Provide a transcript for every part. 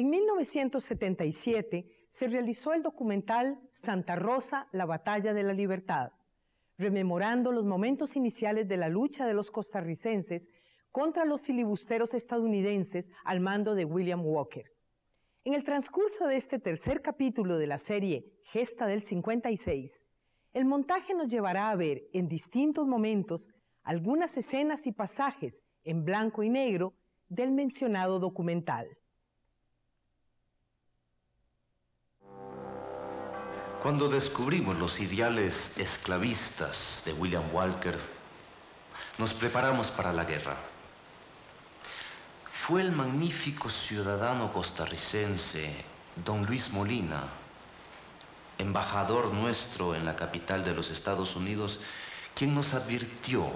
En 1977 se realizó el documental Santa Rosa, la batalla de la libertad, rememorando los momentos iniciales de la lucha de los costarricenses contra los filibusteros estadounidenses al mando de William Walker. En el transcurso de este tercer capítulo de la serie Gesta del 56, el montaje nos llevará a ver en distintos momentos algunas escenas y pasajes en blanco y negro del mencionado documental. Cuando descubrimos los ideales esclavistas de William Walker, nos preparamos para la guerra. Fue el magnífico ciudadano costarricense, don Luis Molina, embajador nuestro en la capital de los Estados Unidos, quien nos advirtió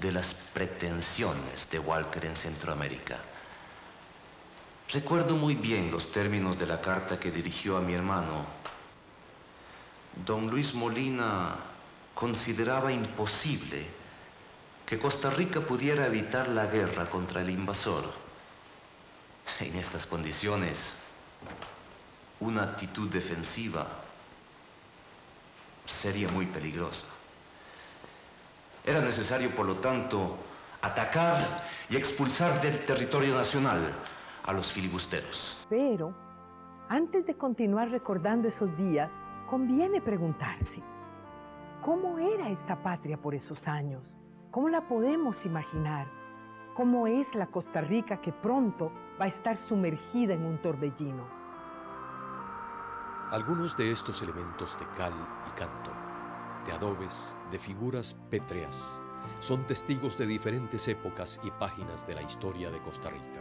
de las pretensiones de Walker en Centroamérica. Recuerdo muy bien los términos de la carta que dirigió a mi hermano. Don Luis Molina consideraba imposible que Costa Rica pudiera evitar la guerra contra el invasor. En estas condiciones, una actitud defensiva sería muy peligrosa. Era necesario, por lo tanto, atacar y expulsar del territorio nacional a los filibusteros. Pero, antes de continuar recordando esos días, conviene preguntarse, ¿cómo era esta patria por esos años? ¿Cómo la podemos imaginar? ¿Cómo es la Costa Rica que pronto va a estar sumergida en un torbellino? Algunos de estos elementos de cal y canto, de adobes, de figuras pétreas, son testigos de diferentes épocas y páginas de la historia de Costa Rica.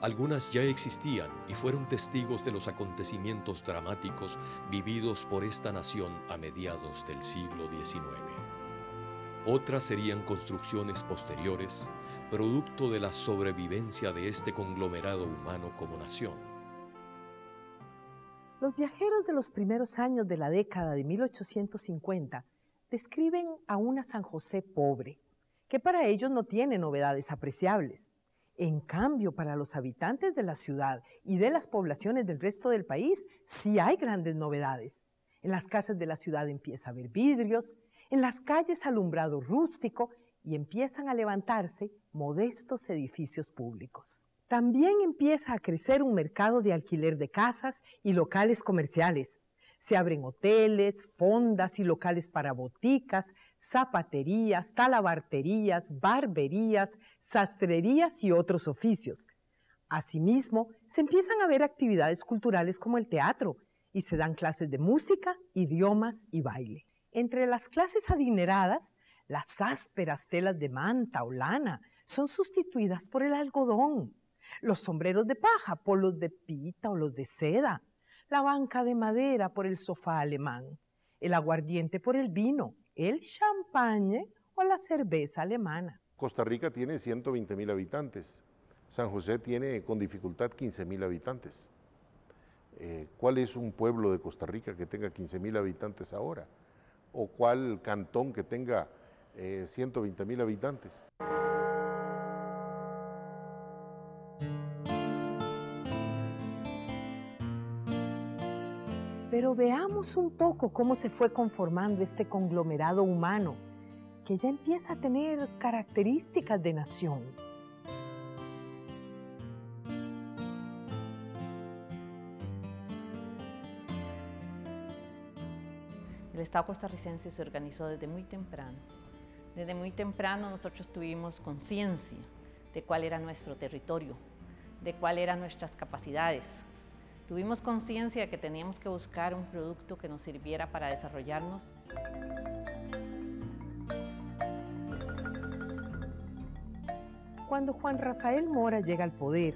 Algunas ya existían y fueron testigos de los acontecimientos dramáticos vividos por esta nación a mediados del siglo XIX. Otras serían construcciones posteriores, producto de la sobrevivencia de este conglomerado humano como nación. Los viajeros de los primeros años de la década de 1850 describen a una San José pobre, que para ellos no tiene novedades apreciables. En cambio, para los habitantes de la ciudad y de las poblaciones del resto del país, sí hay grandes novedades. En las casas de la ciudad empieza a haber vidrios, en las calles alumbrado rústico y empiezan a levantarse modestos edificios públicos. También empieza a crecer un mercado de alquiler de casas y locales comerciales. Se abren hoteles, fondas y locales para boticas, zapaterías, talabarterías, barberías, sastrerías y otros oficios. Asimismo, se empiezan a ver actividades culturales como el teatro y se dan clases de música, idiomas y baile. Entre las clases adineradas, las ásperas telas de manta o lana son sustituidas por el algodón. Los sombreros de paja por los de pita o los de seda, la banca de madera por el sofá alemán, el aguardiente por el vino, el champagne o la cerveza alemana. Costa Rica tiene 120.000 habitantes, San José tiene con dificultad 15.000 habitantes. ¿Cuál es un pueblo de Costa Rica que tenga 15.000 habitantes ahora? ¿O cuál cantón que tenga 120.000 habitantes? Pero veamos un poco cómo se fue conformando este conglomerado humano, que ya empieza a tener características de nación. El Estado costarricense se organizó desde muy temprano. Desde muy temprano nosotros tuvimos conciencia de cuál era nuestro territorio, de cuál eran nuestras capacidades. Tuvimos conciencia de que teníamos que buscar un producto que nos sirviera para desarrollarnos. Cuando Juan Rafael Mora llega al poder,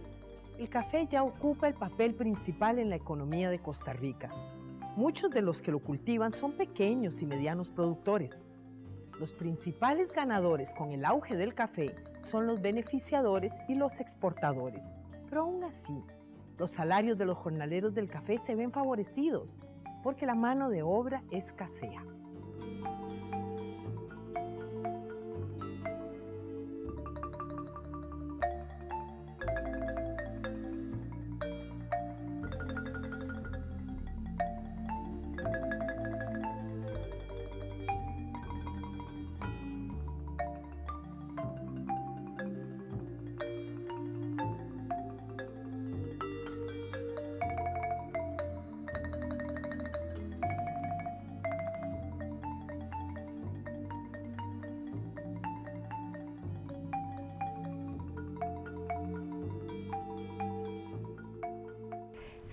el café ya ocupa el papel principal en la economía de Costa Rica. Muchos de los que lo cultivan son pequeños y medianos productores. Los principales ganadores con el auge del café son los beneficiadores y los exportadores, pero aún así, los salarios de los jornaleros del café se ven favorecidos porque la mano de obra escasea.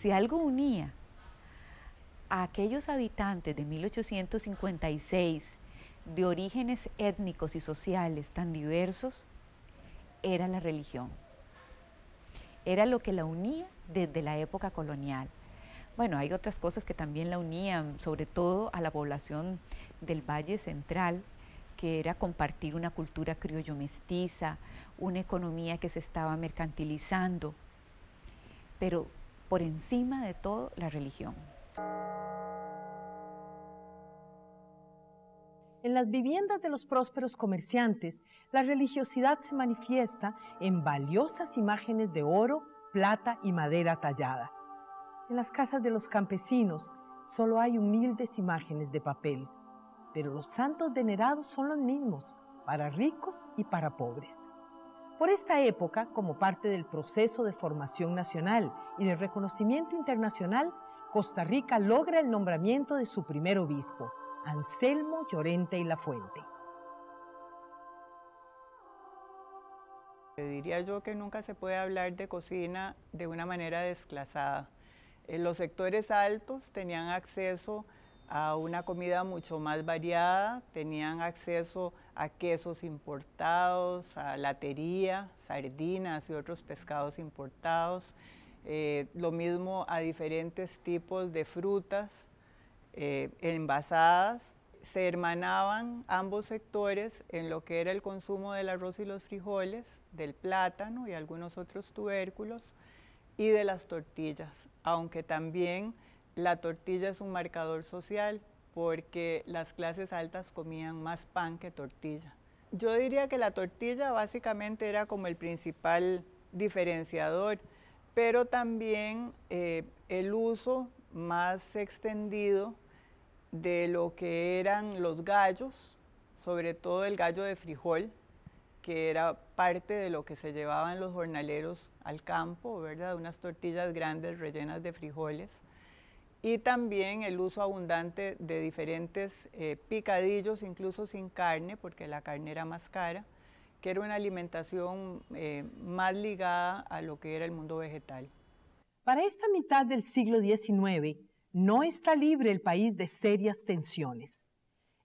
si algo unía a aquellos habitantes de 1856 de orígenes étnicos y sociales tan diversos, era la religión. Era lo que la unía desde la época colonial. Bueno, hay otras cosas que también la unían, sobre todo a la población del Valle Central, que era compartir una cultura criollo-mestiza, una economía que se estaba mercantilizando, pero por encima de todo, la religión. En las viviendas de los prósperos comerciantes, la religiosidad se manifiesta en valiosas imágenes de oro, plata y madera tallada. En las casas de los campesinos solo hay humildes imágenes de papel, pero los santos venerados son los mismos, para ricos y para pobres. Por esta época, como parte del proceso de formación nacional y de reconocimiento internacional, Costa Rica logra el nombramiento de su primer obispo, Anselmo Llorente y la Fuente. Diría yo que nunca se puede hablar de cocina de una manera desclasada. Los sectores altos tenían acceso a una comida mucho más variada, tenían acceso a quesos importados, a latería, sardinas y otros pescados importados, lo mismo a diferentes tipos de frutas envasadas. Se hermanaban ambos sectores en lo que era el consumo del arroz y los frijoles, del plátano y algunos otros tubérculos, y de las tortillas, aunque también la tortilla es un marcador social porque las clases altas comían más pan que tortilla. Yo diría que la tortilla básicamente era como el principal diferenciador, pero también el uso más extendido de lo que eran los gallos, sobre todo el gallo de frijol, que era parte de lo que se llevaban los jornaleros al campo, ¿verdad? Unas tortillas grandes rellenas de frijoles. Y también el uso abundante de diferentes picadillos, incluso sin carne, porque la carne era más cara, que era una alimentación más ligada a lo que era el mundo vegetal. Para esta mitad del siglo XIX, no está libre el país de serias tensiones.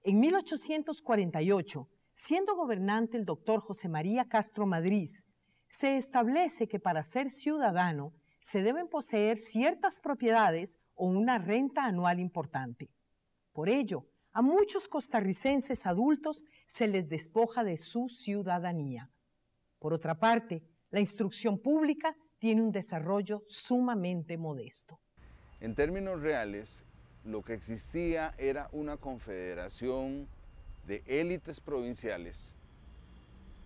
En 1848, siendo gobernante el doctor José María Castro Madriz, se establece que para ser ciudadano se deben poseer ciertas propiedades o una renta anual importante. Por ello, a muchos costarricenses adultos se les despoja de su ciudadanía. Por otra parte, la instrucción pública tiene un desarrollo sumamente modesto. En términos reales, lo que existía era una confederación de élites provinciales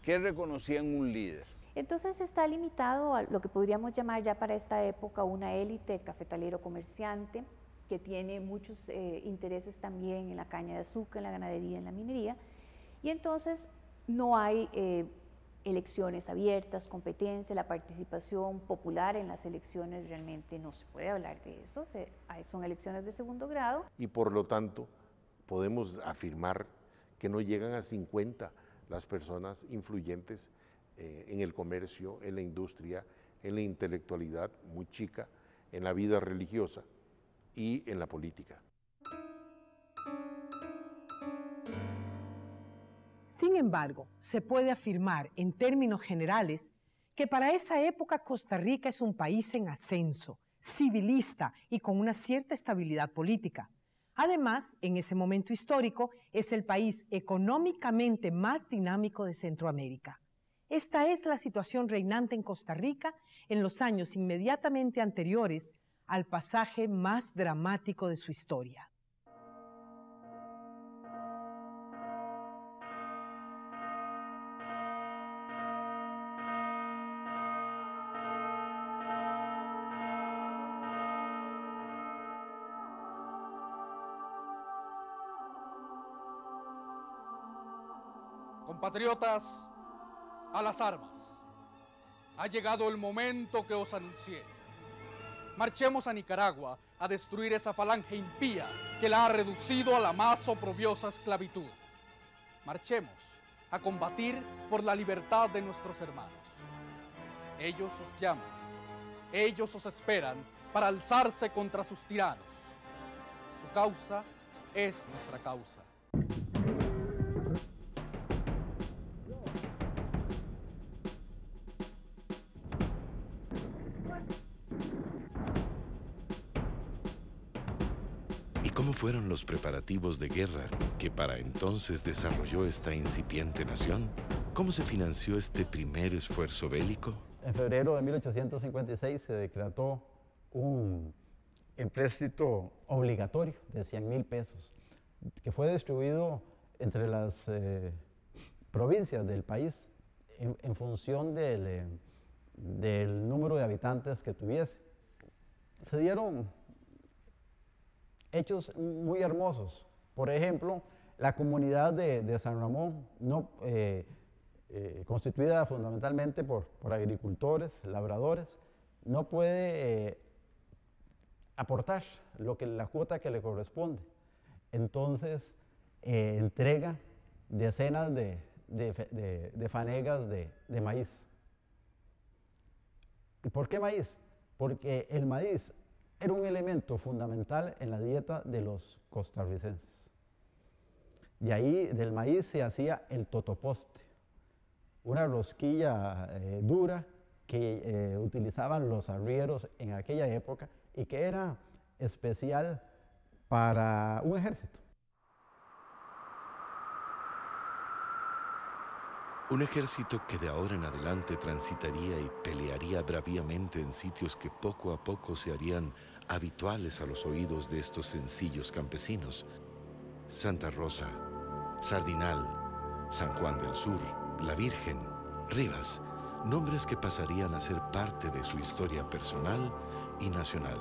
que reconocían un líder. Entonces está limitado a lo que podríamos llamar ya para esta época una élite cafetalero-comerciante que tiene muchos intereses también en la caña de azúcar, en la ganadería, en la minería, y entonces no hay elecciones abiertas, competencia, la participación popular en las elecciones, realmente no se puede hablar de eso, son elecciones de segundo grado. Y por lo tanto podemos afirmar que no llegan a 50 las personas influyentes en el comercio, en la industria, en la intelectualidad muy chica, en la vida religiosa y en la política. Sin embargo, se puede afirmar en términos generales que para esa época Costa Rica es un país en ascenso, civilista y con una cierta estabilidad política. Además, en ese momento histórico, es el país económicamente más dinámico de Centroamérica. Esta es la situación reinante en Costa Rica en los años inmediatamente anteriores al pasaje más dramático de su historia. Compatriotas, a las armas. Ha llegado el momento que os anuncié. Marchemos a Nicaragua a destruir esa falange impía que la ha reducido a la más oprobiosa esclavitud. Marchemos a combatir por la libertad de nuestros hermanos. Ellos os llaman, ellos os esperan para alzarse contra sus tiranos. Su causa es nuestra causa. ¿Y cómo fueron los preparativos de guerra que para entonces desarrolló esta incipiente nación? ¿Cómo se financió este primer esfuerzo bélico? En febrero de 1856 se decretó un empréstito obligatorio de 100.000 pesos, que fue distribuido entre las provincias del país en función del número de habitantes que tuviese. Se dieron hechos muy hermosos. Por ejemplo, la comunidad de San Ramón, constituida fundamentalmente por agricultores, labradores, no puede aportar la cuota que le corresponde. Entonces, entrega decenas de fanegas de maíz. ¿Y por qué maíz? Porque el maíz era un elemento fundamental en la dieta de los costarricenses. De ahí, del maíz, se hacía el totoposte, una rosquilla dura que utilizaban los arrieros en aquella época y que era especial para un ejército. Un ejército que de ahora en adelante transitaría y pelearía braviamente en sitios que poco a poco se harían habituales a los oídos de estos sencillos campesinos. Santa Rosa, Sardinal, San Juan del Sur, La Virgen, Rivas, nombres que pasarían a ser parte de su historia personal y nacional.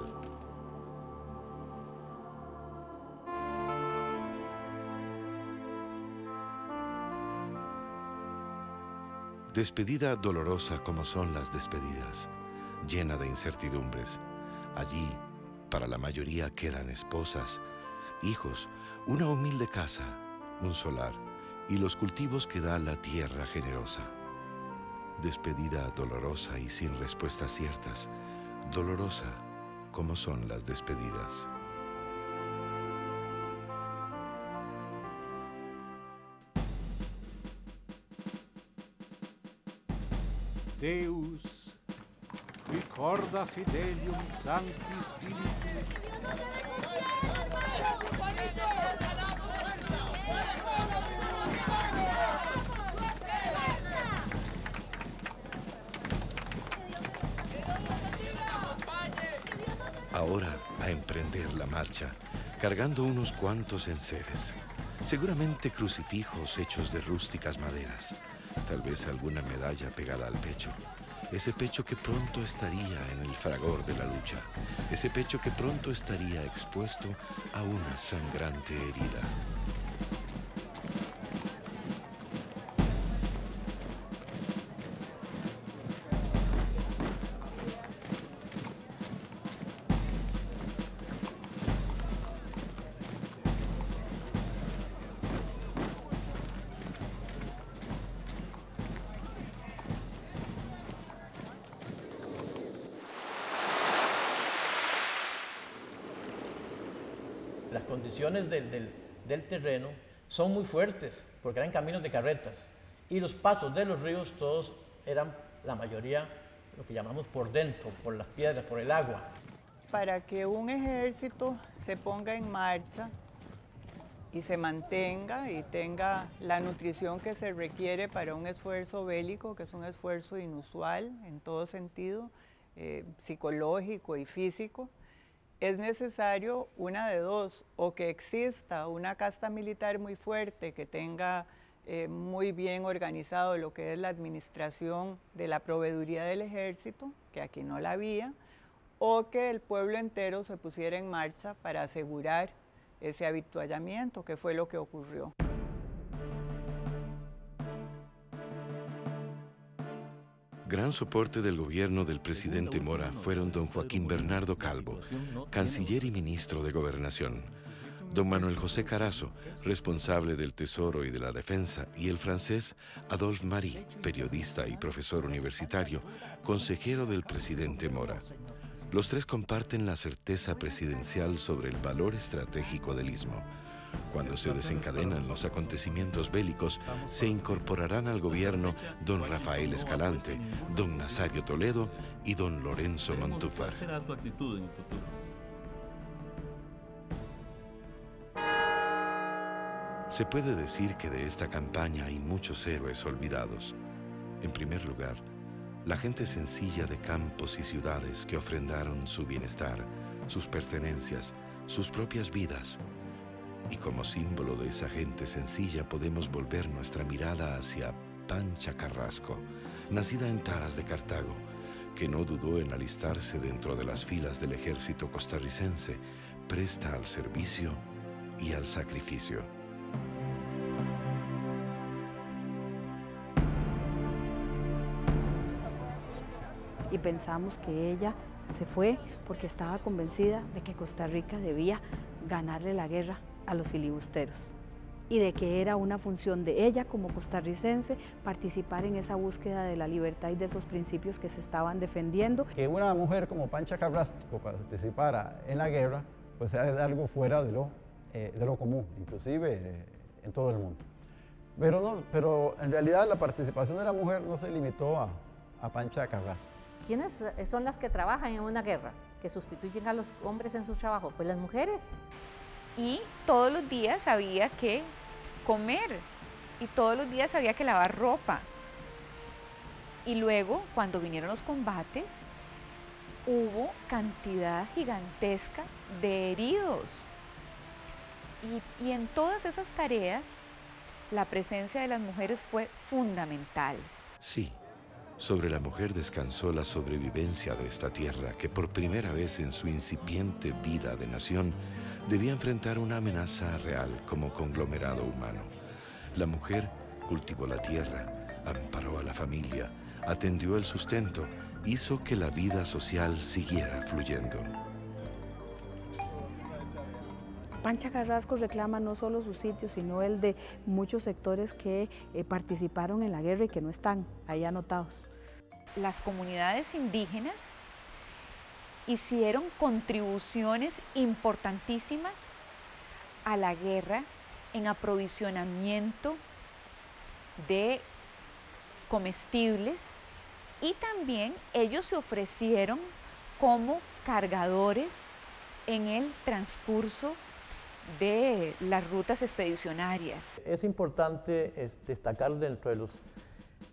Despedida dolorosa como son las despedidas, llena de incertidumbres. Allí, para la mayoría, quedan esposas, hijos, una humilde casa, un solar y los cultivos que da la tierra generosa. Despedida dolorosa y sin respuestas ciertas, dolorosa como son las despedidas. Deus, recorda fidelium sancti spiritus. Ahora a emprender la marcha, cargando unos cuantos enseres, seguramente crucifijos hechos de rústicas maderas, tal vez alguna medalla pegada al pecho, ese pecho que pronto estaría en el fragor de la lucha, ese pecho que pronto estaría expuesto a una sangrante herida. Del terreno son muy fuertes porque eran caminos de carretas y los pasos de los ríos todos eran, la mayoría, lo que llamamos por dentro, por las piedras, por el agua. Para que un ejército se ponga en marcha y se mantenga y tenga la nutrición que se requiere para un esfuerzo bélico, que es un esfuerzo inusual en todo sentido, psicológico y físico, es necesario una de dos, o que exista una casta militar muy fuerte que tenga muy bien organizado lo que es la administración de la proveeduría del ejército, que aquí no la había, o que el pueblo entero se pusiera en marcha para asegurar ese avituallamiento, que fue lo que ocurrió. Gran soporte del gobierno del presidente Mora fueron don Joaquín Bernardo Calvo, canciller y ministro de Gobernación, don Manuel José Carazo, responsable del Tesoro y de la Defensa, y el francés Adolphe Marie, periodista y profesor universitario, consejero del presidente Mora. Los tres comparten la certeza presidencial sobre el valor estratégico del istmo. Cuando se desencadenan los acontecimientos bélicos, se incorporarán al gobierno don Rafael Escalante, don Nazario Toledo y don Lorenzo Montúfar. Se puede decir que de esta campaña hay muchos héroes olvidados. En primer lugar, la gente sencilla de campos y ciudades que ofrendaron su bienestar, sus pertenencias, sus propias vidas. Y como símbolo de esa gente sencilla podemos volver nuestra mirada hacia Pancha Carrasco, nacida en Taras de Cartago, que no dudó en alistarse dentro de las filas del ejército costarricense, presta al servicio y al sacrificio. Y pensamos que ella se fue porque estaba convencida de que Costa Rica debía ganarle la guerra a los filibusteros y de que era una función de ella como costarricense participar en esa búsqueda de la libertad y de esos principios que se estaban defendiendo. Que una mujer como Pancha Carrasco participara en la guerra, pues es algo fuera de lo común, inclusive en todo el mundo. Pero, pero en realidad la participación de la mujer no se limitó a Pancha Carrasco. ¿Quiénes son las que trabajan en una guerra, que sustituyen a los hombres en su trabajo? Pues las mujeres. Y todos los días había que comer, y todos los días había que lavar ropa. Y luego, cuando vinieron los combates, hubo cantidad gigantesca de heridos. Y en todas esas tareas, la presencia de las mujeres fue fundamental. Sí, sobre la mujer descansó la sobrevivencia de esta tierra, que por primera vez en su incipiente vida de nación, debía enfrentar una amenaza real como conglomerado humano. La mujer cultivó la tierra, amparó a la familia, atendió el sustento, hizo que la vida social siguiera fluyendo. Pancha Carrasco reclama no solo su sitio, sino el de muchos sectores que participaron en la guerra y que no están ahí anotados. Las comunidades indígenas hicieron contribuciones importantísimas a la guerra en aprovisionamiento de comestibles, y también ellos se ofrecieron como cargadores en el transcurso de las rutas expedicionarias. Es importante destacar dentro de los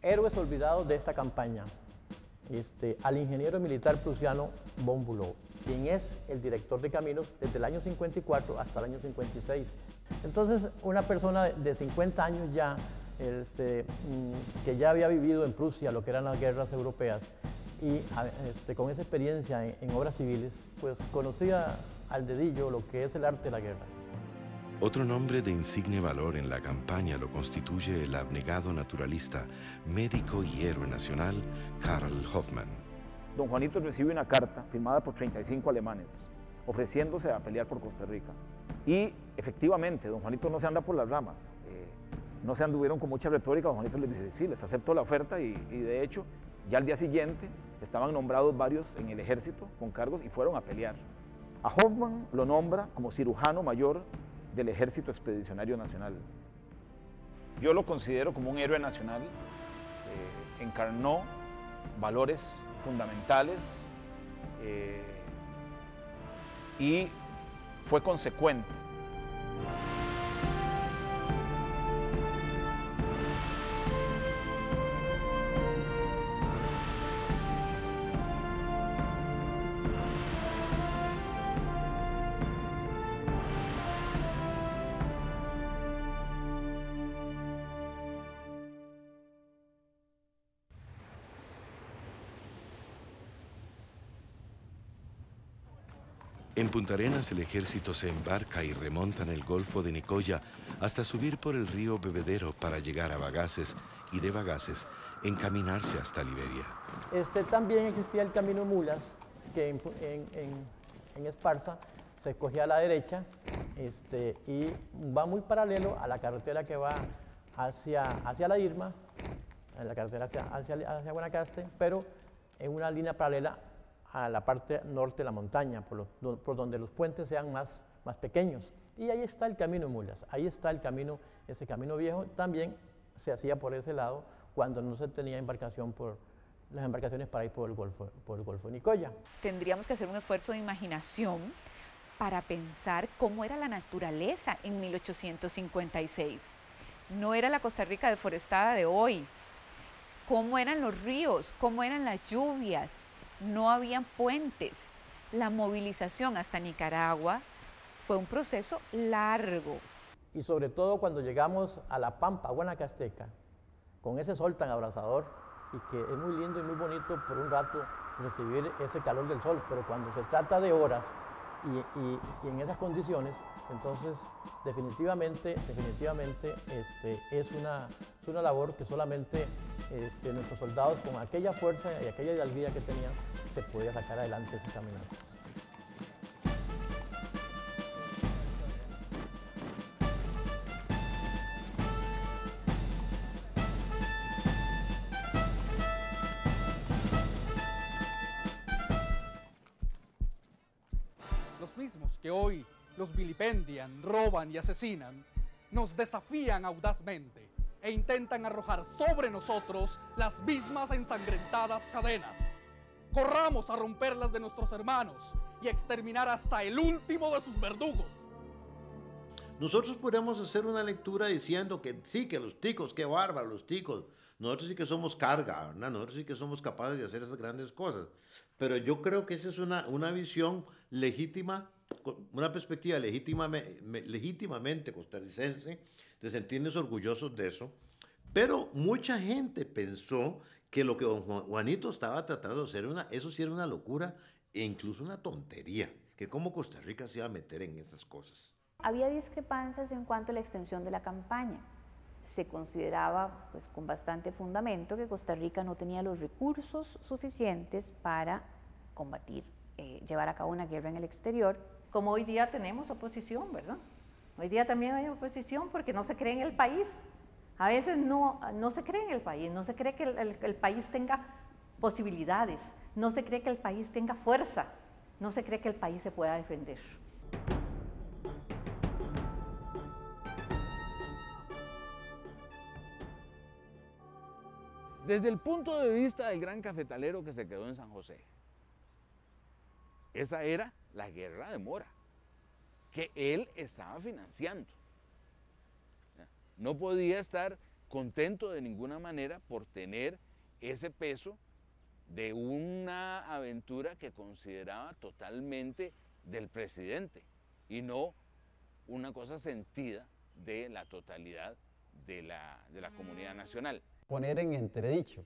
héroes olvidados de esta campaña al ingeniero militar prusiano von Bülow, quien es el director de caminos desde el año 54 hasta el año 56. Entonces, una persona de 50 años ya, que ya había vivido en Prusia lo que eran las guerras europeas, y con esa experiencia en obras civiles, pues conocía al dedillo lo que es el arte de la guerra. Otro nombre de insigne valor en la campaña lo constituye el abnegado naturalista, médico y héroe nacional, Karl Hoffman. Don Juanito recibe una carta firmada por 35 alemanes, ofreciéndose a pelear por Costa Rica. Y efectivamente, don Juanito no se anda por las ramas, no se anduvieron con mucha retórica. Don Juanito les dice, sí, les acepto la oferta, y de hecho, ya al día siguiente estaban nombrados varios en el ejército con cargos y fueron a pelear. A Hoffman lo nombra como cirujano mayor del Ejército Expedicionario Nacional. Yo lo considero como un héroe nacional. Encarnó valores fundamentales y fue consecuente. En Punta Arenas el ejército se embarca y remontan el Golfo de Nicoya hasta subir por el río Bebedero para llegar a Bagaces, y de Bagaces encaminarse hasta Liberia. También existía el camino Mulas, que en Esparza se escogía a la derecha y va muy paralelo a la carretera que va hacia la Irma, la carretera hacia Guanacaste, pero en una línea paralela a la parte norte de la montaña, por donde los puentes sean más pequeños. Y ahí está el camino de mulas, ahí está el camino, ese camino viejo también se hacía por ese lado cuando no se tenía embarcación las embarcaciones para ir por el Golfo de Nicoya. Tendríamos que hacer un esfuerzo de imaginación para pensar cómo era la naturaleza en 1856. No era la Costa Rica deforestada de hoy. Cómo eran los ríos, cómo eran las lluvias, no habían puentes. La movilización hasta Nicaragua fue un proceso largo. Y sobre todo cuando llegamos a la Pampa Guanacasteca, con ese sol tan abrasador, y que es muy lindo y muy bonito por un rato recibir ese calor del sol, pero cuando se trata de horas y en esas condiciones, entonces definitivamente es una labor que solamente nuestros soldados con aquella fuerza y aquella hidalguía que tenían se podía sacar adelante ese caminante. Los mismos que hoy los vilipendian, roban y asesinan, nos desafían audazmente e intentan arrojar sobre nosotros las mismas ensangrentadas cadenas. Corramos a romperlas de nuestros hermanos y exterminar hasta el último de sus verdugos. Nosotros podemos hacer una lectura diciendo que sí, que los ticos, qué bárbaros los ticos, nosotros sí que somos carga, ¿verdad? Nosotros sí que somos capaces de hacer esas grandes cosas. Pero yo creo que esa es una visión legítima, una perspectiva legítimamente costarricense, de sentirnos orgullosos de eso, pero mucha gente pensó que lo que don Juanito estaba tratando de hacer, eso sí era una locura e incluso una tontería, que cómo Costa Rica se iba a meter en esas cosas. Había discrepancias en cuanto a la extensión de la campaña. Se consideraba, pues, con bastante fundamento, que Costa Rica no tenía los recursos suficientes para combatir, llevar a cabo una guerra en el exterior. Como hoy día tenemos oposición, ¿verdad? Hoy día también hay oposición porque no se cree en el país. A veces no se cree en el país, no se cree que el país tenga posibilidades, no se cree que el país tenga fuerza, no se cree que el país se pueda defender. Desde el punto de vista del gran cafetalero que se quedó en San José, esa era la guerra de Mora, que él estaba financiando. No podía estar contento de ninguna manera por tener ese peso de una aventura que consideraba totalmente del presidente y no una cosa sentida de la totalidad de la comunidad nacional. Poner en entredicho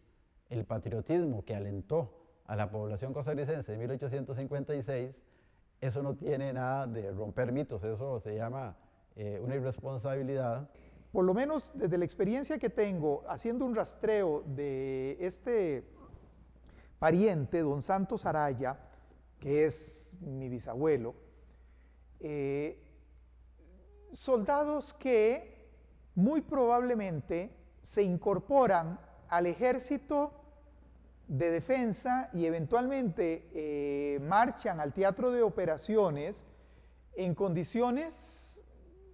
el patriotismo que alentó a la población costarricense de 1856, eso no tiene nada de romper mitos, eso se llama una irresponsabilidad. Por lo menos desde la experiencia que tengo, haciendo un rastreo de este pariente, don Santos Araya, que es mi bisabuelo, soldados que muy probablemente se incorporan al ejército de defensa y eventualmente marchan al teatro de operaciones en condiciones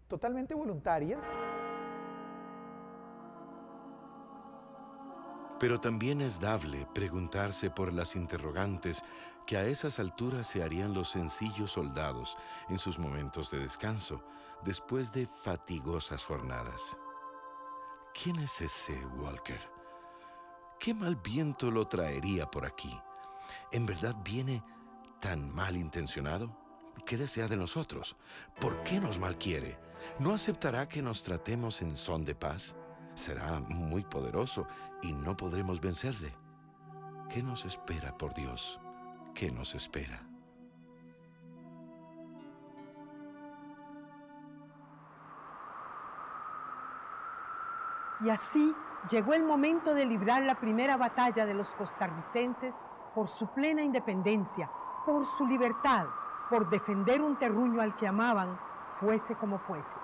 totalmente voluntarias. Pero también es dable preguntarse por las interrogantes que a esas alturas se harían los sencillos soldados en sus momentos de descanso, después de fatigosas jornadas. ¿Quién es ese Walker? ¿Qué mal viento lo traería por aquí? ¿En verdad viene tan mal intencionado? ¿Qué desea de nosotros? ¿Por qué nos malquiere? ¿No aceptará que nos tratemos en son de paz? Será muy poderoso y no podremos vencerle. ¿Qué nos espera, por Dios? ¿Qué nos espera? Y así llegó el momento de librar la primera batalla de los costarricenses por su plena independencia, por su libertad, por defender un terruño al que amaban, fuese como fuese.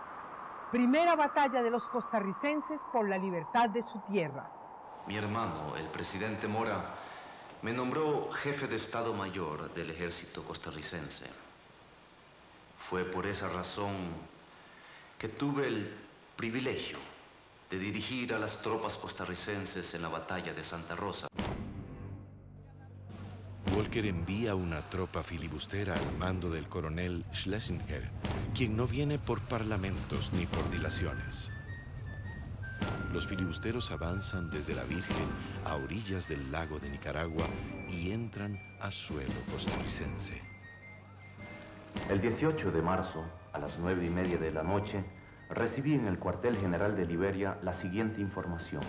Primera batalla de los costarricenses por la libertad de su tierra. Mi hermano, el presidente Mora, me nombró jefe de Estado Mayor del Ejército Costarricense. Fue por esa razón que tuve el privilegio de dirigir a las tropas costarricenses en la Batalla de Santa Rosa. Walker envía una tropa filibustera al mando del coronel Schlesinger, quien no viene por parlamentos ni por dilaciones. Los filibusteros avanzan desde la Virgen a orillas del lago de Nicaragua y entran a suelo costarricense. El 18 de marzo, a las 9:30 de la noche, recibí en el cuartel general de Liberia la siguiente información.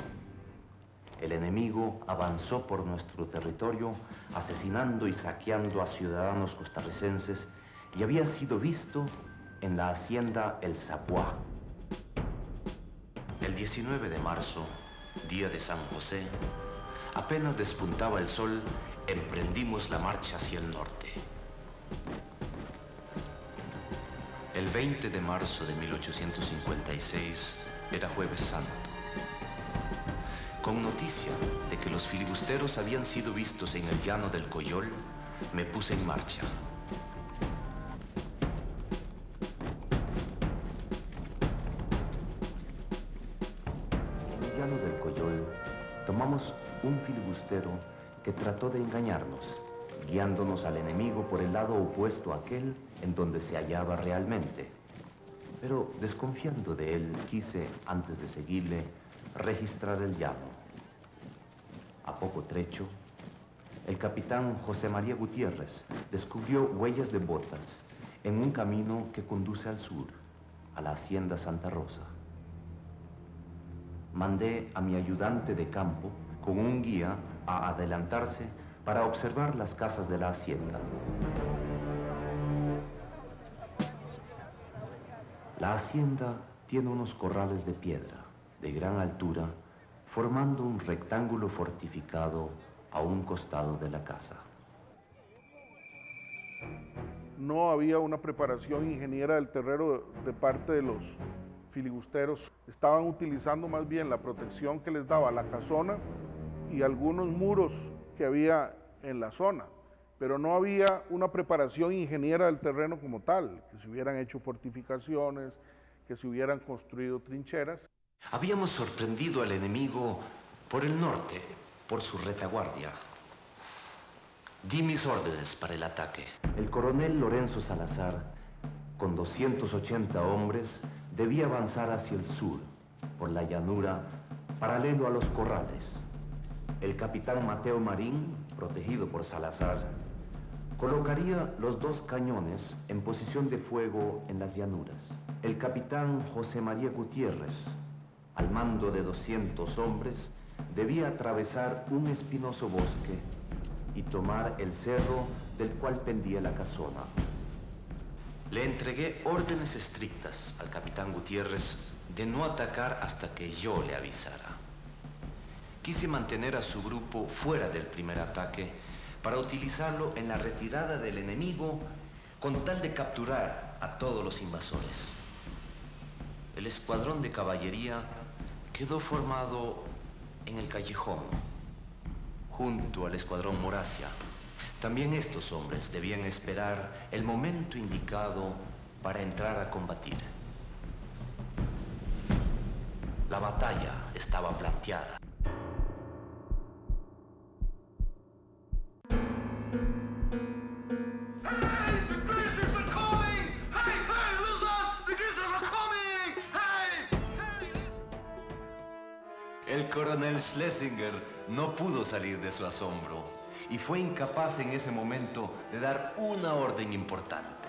El enemigo avanzó por nuestro territorio, asesinando y saqueando a ciudadanos costarricenses, y había sido visto en la hacienda El Zapuá. El 19 de marzo, día de San José, apenas despuntaba el sol, emprendimos la marcha hacia el norte. El 20 de marzo de 1856 era Jueves Santo. Con noticia de que los filibusteros habían sido vistos en el llano del Coyol, me puse en marcha. En el llano del Coyol tomamos un filibustero que trató de engañarnos, guiándonos al enemigo por el lado opuesto a aquel en donde se hallaba realmente. Pero desconfiando de él, quise, antes de seguirle, registrar el llano. A poco trecho, el capitán José María Gutiérrez descubrió huellas de botas en un camino que conduce al sur, a la hacienda Santa Rosa. Mandé a mi ayudante de campo con un guía a adelantarse para observar las casas de la hacienda. La hacienda tiene unos corrales de piedra de gran altura, formando un rectángulo fortificado a un costado de la casa. No había una preparación ingeniera del terreno de parte de los filibusteros. Estaban utilizando más bien la protección que les daba la casona y algunos muros que había en la zona, pero no había una preparación ingeniera del terreno como tal, que se hubieran hecho fortificaciones, que se hubieran construido trincheras. Habíamos sorprendido al enemigo por el norte, por su retaguardia. Di mis órdenes para el ataque. El coronel Lorenzo Salazar, con 280 hombres, debía avanzar hacia el sur, por la llanura, paralelo a los corrales. El capitán Mateo Marín, protegido por Salazar, colocaría los dos cañones en posición de fuego en las llanuras. El capitán José María Gutiérrez, al mando de 200 hombres, debía atravesar un espinoso bosque y tomar el cerro del cual pendía la casona. Le entregué órdenes estrictas al capitán Gutiérrez de no atacar hasta que yo le avisara. Quise mantener a su grupo fuera del primer ataque para utilizarlo en la retirada del enemigo con tal de capturar a todos los invasores. El escuadrón de caballería quedó formado en el callejón, junto al escuadrón Moracia. También estos hombres debían esperar el momento indicado para entrar a combatir. La batalla estaba planteada. El coronel Schlesinger no pudo salir de su asombro y fue incapaz en ese momento de dar una orden importante.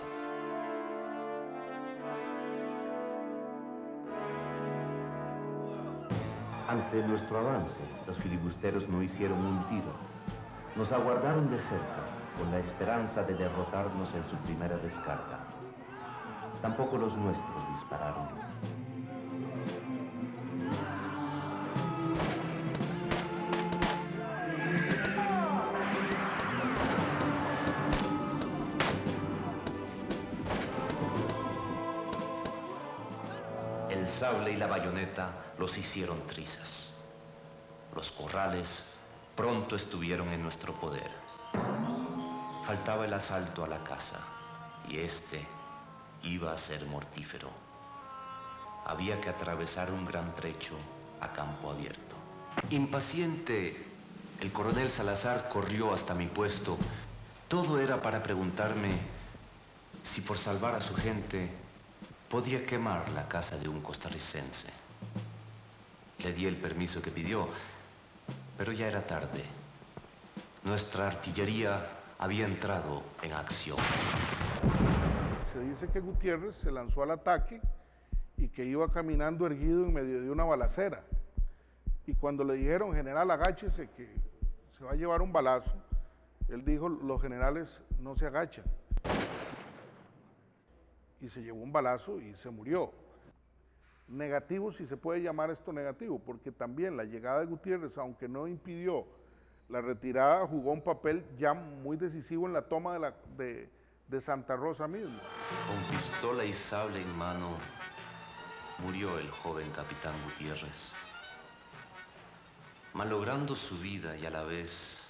Ante nuestro avance, los filibusteros no hicieron un tiro. Nos aguardaron de cerca con la esperanza de derrotarnos en su primera descarga. Tampoco los nuestros dispararon. El sable y la bayoneta los hicieron trizas. Los corrales pronto estuvieron en nuestro poder. Faltaba el asalto a la casa, y este iba a ser mortífero. Había que atravesar un gran trecho a campo abierto. Impaciente, el coronel Salazar corrió hasta mi puesto. Todo era para preguntarme si por salvar a su gente podía quemar la casa de un costarricense. Le di el permiso que pidió, pero ya era tarde. Nuestra artillería había entrado en acción. Se dice que Gutiérrez se lanzó al ataque y que iba caminando erguido en medio de una balacera. Y cuando le dijeron, general, agáchese que se va a llevar un balazo, él dijo, los generales no se agachan. Y se llevó un balazo y se murió. Negativo, si se puede llamar esto negativo, porque también la llegada de Gutiérrez, aunque no impidió la retirada, jugó un papel ya muy decisivo en la toma de Santa Rosa mismo. Con pistola y sable en mano, murió el joven capitán Gutiérrez, malogrando su vida y a la vez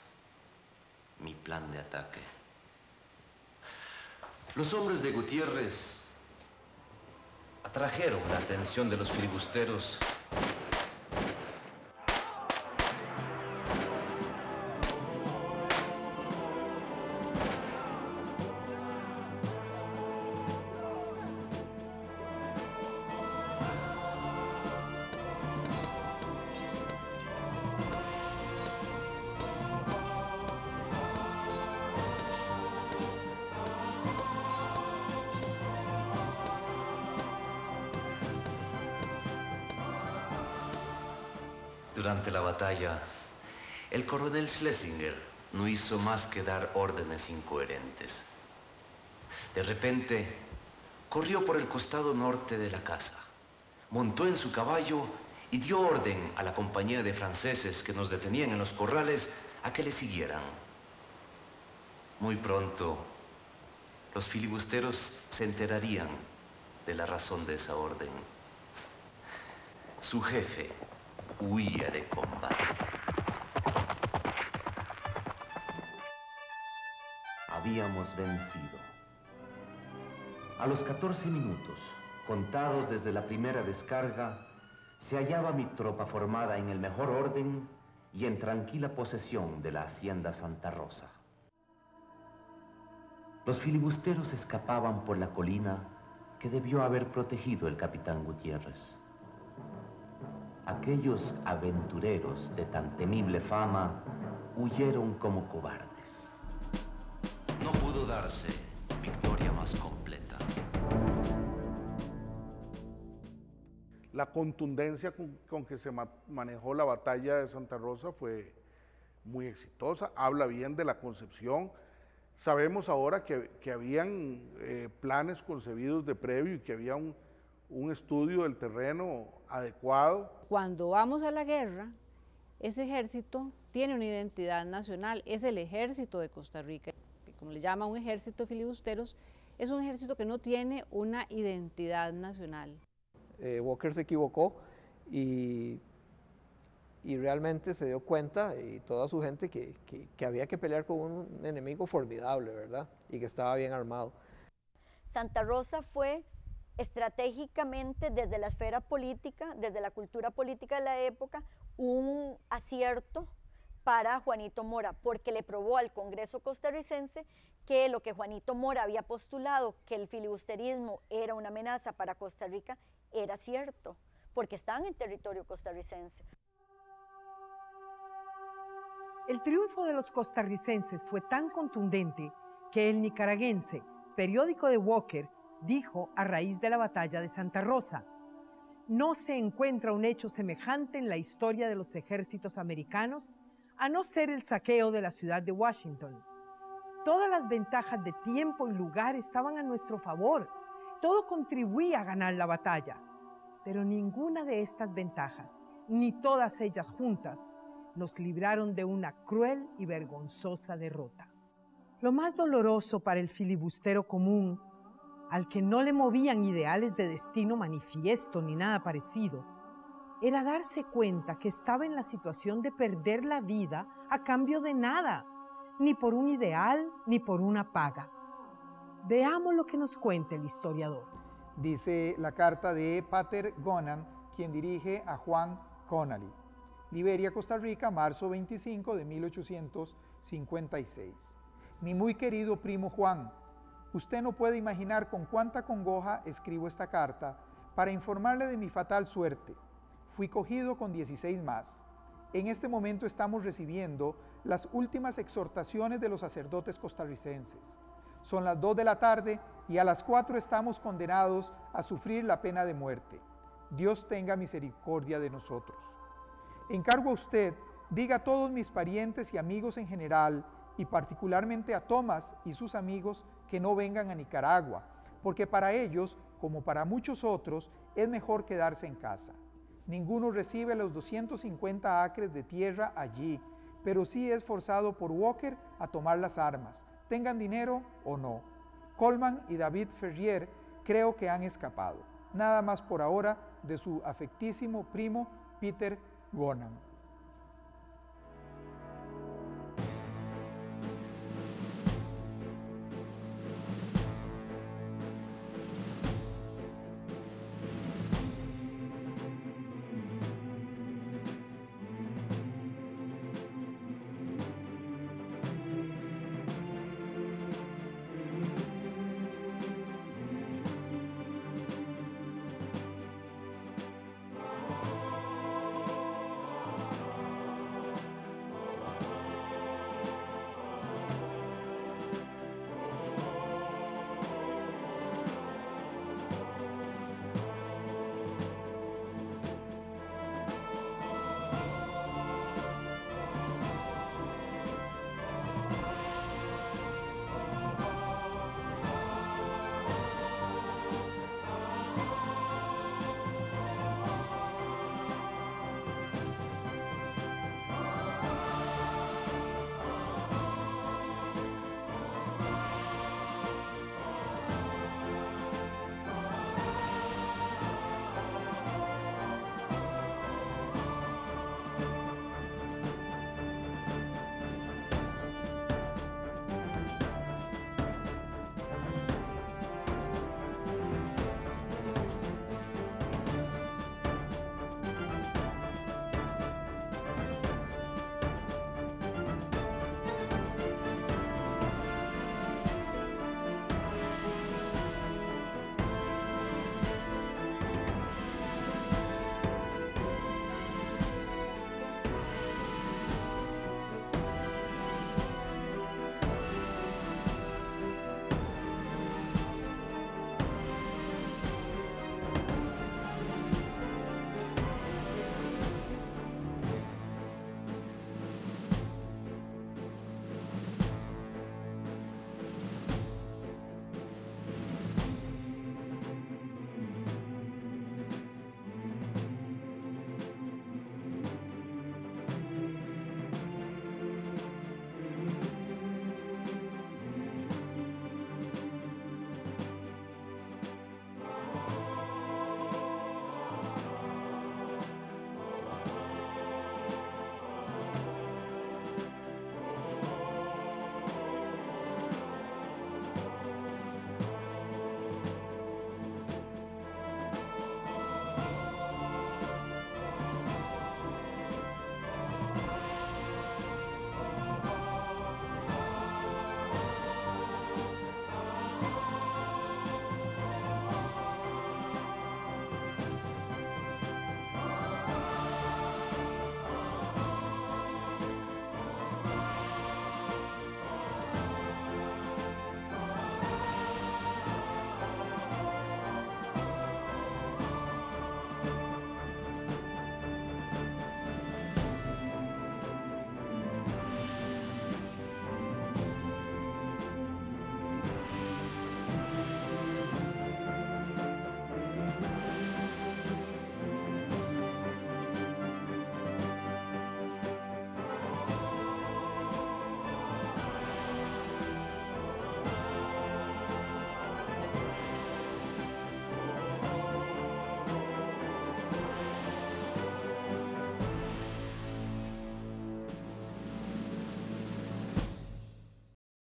mi plan de ataque. Los hombres de Gutiérrez atrajeron la atención de los filibusteros. Durante la batalla, el coronel Schlesinger no hizo más que dar órdenes incoherentes. De repente, corrió por el costado norte de la casa, montó en su caballo y dio orden a la compañía de franceses que nos detenían en los corrales a que le siguieran. Muy pronto, los filibusteros se enterarían de la razón de esa orden. Su jefe huía de combate. Habíamos vencido. A los 14 minutos, contados desde la primera descarga, se hallaba mi tropa formada en el mejor orden y en tranquila posesión de la hacienda Santa Rosa. Los filibusteros escapaban por la colina que debió haber protegido el capitán Gutiérrez. Aquellos aventureros de tan temible fama huyeron como cobardes. No pudo darse victoria más completa. La contundencia con que se manejó la batalla de Santa Rosa fue muy exitosa, habla bien de la concepción. Sabemos ahora que habían planes concebidos de previo y que había un estudio del terreno adecuado. Cuando vamos a la guerra, ese ejército tiene una identidad nacional, es el ejército de Costa Rica, que como le llama un ejército de filibusteros, es un ejército que no tiene una identidad nacional. Walker se equivocó y realmente se dio cuenta, y toda su gente, que había que pelear con un enemigo formidable, ¿verdad? Y que estaba bien armado. Santa Rosa fue estratégicamente, desde la esfera política, desde la cultura política de la época, un acierto para Juanito Mora, porque le probó al Congreso costarricense que lo que Juanito Mora había postulado, que el filibusterismo era una amenaza para Costa Rica, era cierto, porque estaban en territorio costarricense. El triunfo de los costarricenses fue tan contundente que el nicaragüense, periódico de Walker, dijo a raíz de la batalla de Santa Rosa: no se encuentra un hecho semejante en la historia de los ejércitos americanos, a no ser el saqueo de la ciudad de Washington. Todas las ventajas de tiempo y lugar estaban a nuestro favor, todo contribuía a ganar la batalla, pero ninguna de estas ventajas, ni todas ellas juntas, nos libraron de una cruel y vergonzosa derrota. Lo más doloroso para el filibustero común, al que no le movían ideales de destino manifiesto ni nada parecido, era darse cuenta que estaba en la situación de perder la vida a cambio de nada, ni por un ideal, ni por una paga. Veamos lo que nos cuenta el historiador. Dice la carta de Pater Gonan, quien dirige a Juan Connally. Liberia, Costa Rica, marzo 25 de 1856. Mi muy querido primo Juan, usted no puede imaginar con cuánta congoja escribo esta carta para informarle de mi fatal suerte. Fui cogido con 16 más. En este momento estamos recibiendo las últimas exhortaciones de los sacerdotes costarricenses. Son las 2 de la tarde y a las 4 estamos condenados a sufrir la pena de muerte. Dios tenga misericordia de nosotros. Encargo a usted, diga a todos mis parientes y amigos en general, y particularmente a Tomás y sus amigos, que no vengan a Nicaragua, porque para ellos, como para muchos otros, es mejor quedarse en casa. Ninguno recibe los 250 acres de tierra allí, pero sí es forzado por Walker a tomar las armas, tengan dinero o no. Coleman y David Ferrier creo que han escapado. Nada más por ahora de su afectísimo primo Peter Gonan.